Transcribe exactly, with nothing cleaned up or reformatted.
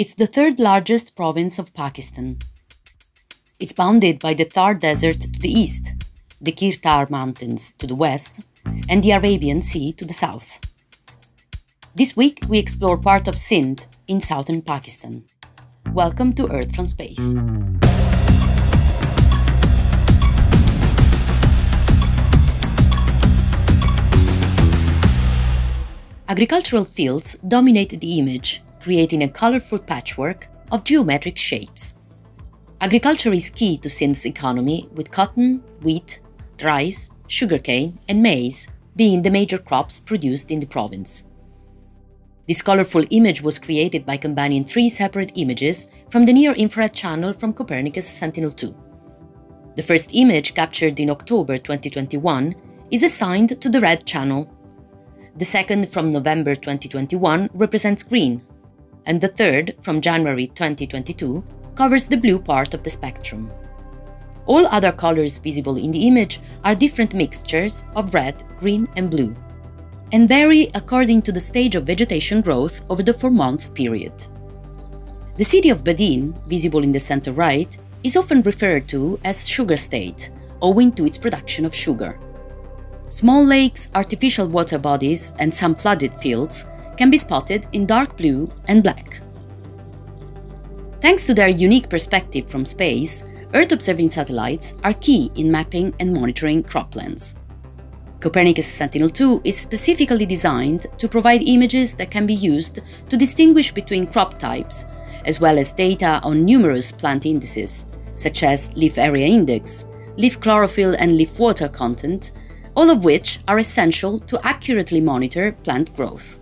It's the third largest province of Pakistan. It's bounded by the Thar Desert to the east, the Kirthar Mountains to the west, and the Arabian Sea to the south. This week we explore part of Sindh in southern Pakistan. Welcome to Earth from Space. Agricultural fields dominate the image, creating a colorful patchwork of geometric shapes. Agriculture is key to Sindh's economy, with cotton, wheat, rice, sugarcane, and maize being the major crops produced in the province. This colorful image was created by combining three separate images from the Near Infrared Channel from Copernicus Sentinel two. The first image, captured in October twenty twenty-one, is assigned to the red channel. The second, from November twenty twenty-one, represents green, and the third, from January twenty twenty-two, covers the blue part of the spectrum. All other colors visible in the image are different mixtures of red, green, and blue, and vary according to the stage of vegetation growth over the four-month period. The city of Badin, visible in the center right, is often referred to as Sugar State, owing to its production of sugar. Small lakes, artificial water bodies, and some flooded fields can be spotted in dark blue and black. Thanks to their unique perspective from space, Earth-observing satellites are key in mapping and monitoring croplands. Copernicus Sentinel two is specifically designed to provide images that can be used to distinguish between crop types, as well as data on numerous plant indices, such as leaf area index, leaf chlorophyll and leaf water content, all of which are essential to accurately monitor plant growth.